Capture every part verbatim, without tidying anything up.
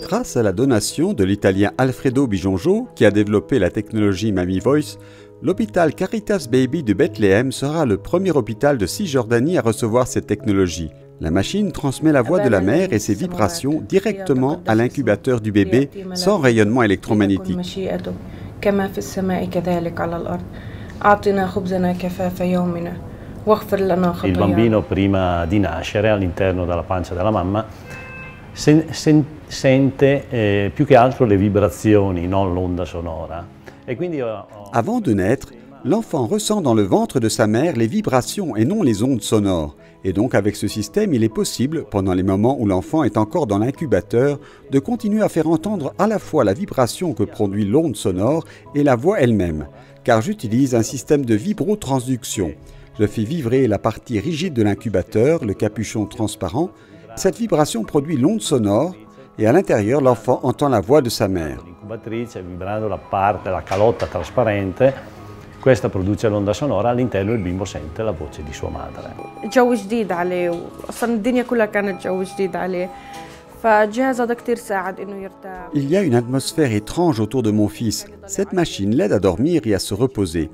Grâce à la donation de l'italien Alfredo Bigogno, qui a développé la technologie MamiVoice, l'hôpital Caritas Baby de Bethléem sera le premier hôpital de Cisjordanie à recevoir cette technologie. La machine transmet la voix de la mère et ses vibrations directement à l'incubateur du bébé sans rayonnement électromagnétique. Il bambino prima di nascere all'interno della pancia della mamma sente eh, più che altro le vibrazioni, non l'onda sonora. E quindi, oh, avant de naître, l'enfant ressent dans le ventre de sa mère les vibrations et non les ondes sonores. Et donc avec ce système, il est possible, pendant les moments où l'enfant est encore dans l'incubateur, de continuer à faire entendre à la fois la vibration que produit l'onde sonore et la voix elle-même. Car j'utilise un système de vibrotransduction. Je fais vibrer la partie rigide de l'incubateur, le capuchon transparent. Cette vibration produit l'onde sonore et à l'intérieur, l'enfant entend la voix de sa mère. Questa produce l'onda sonora, all'interno il bimbo sente la voce di sua madre. جو جديد عليه، أصلاً الدنيا كلها كانت جو جديد عليه، فالجهاز هذا كتير ساعد إنه يرتاح. Il y a une atmosphère étrange autour de mon fils. Cette machine l'aide à dormir et à se reposer.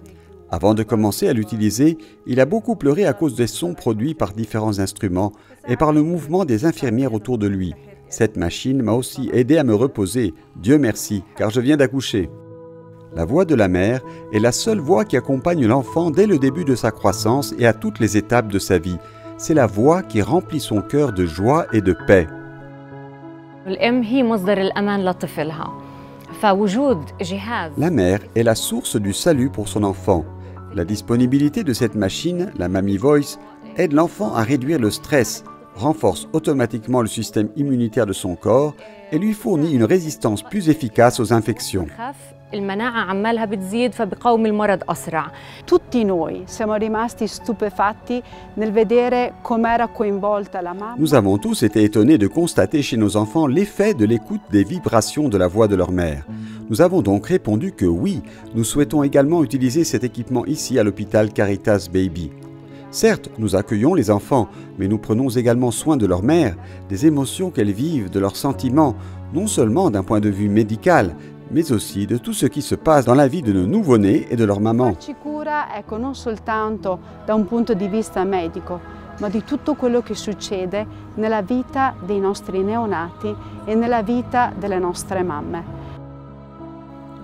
Avant de commencer à l'utiliser, il a beaucoup pleuré à cause des sons produits par différents instruments et par le mouvement des infirmières autour de lui. Cette machine m'a aussi aidé à me reposer, Dieu merci, car je viens d'accoucher. La voix de la mère est la seule voix qui accompagne l'enfant dès le début de sa croissance et à toutes les étapes de sa vie. C'est la voix qui remplit son cœur de joie et de paix. La mère est la source du salut pour son enfant. La disponibilité de cette machine, la MamiVoice, aide l'enfant à réduire le stress, renforce automatiquement le système immunitaire de son corps et lui fournit une résistance plus efficace aux infections. المناعة عمالها بتزيد فبقاوم المرض أسرع. Tutti noi siamo rimasti stupefatti nel vedere com'era coinvolta la mamma. Nous avons tous été étonnés de constater chez nos enfants l'effet de l'écoute des vibrations de la voix de leur mère. Nous avons donc répondu que oui, nous souhaitons également utiliser cet équipement ici à l'hôpital Caritas Baby. Certes, nous accueillons les enfants, mais nous prenons également soin de leur mère, des émotions qu'elles vivent, de leurs sentiments, non seulement d'un point de vue médical, mais aussi de tout ce qui se passe dans la vie de nos nouveau-nés et de leur maman.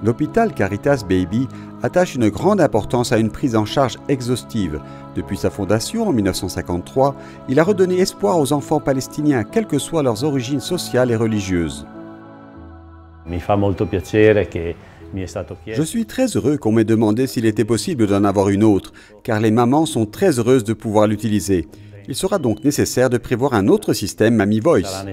L'hôpital Caritas Baby attache une grande importance à une prise en charge exhaustive. Depuis sa fondation en mille neuf cent cinquante-trois, il a redonné espoir aux enfants palestiniens, quelles que soient leurs origines sociales et religieuses. Je suis très heureux qu'on m'ait demandé s'il était possible d'en avoir une autre, car les mamans sont très heureuses de pouvoir l'utiliser. Il sera donc nécessaire de prévoir un autre système MamiVoice.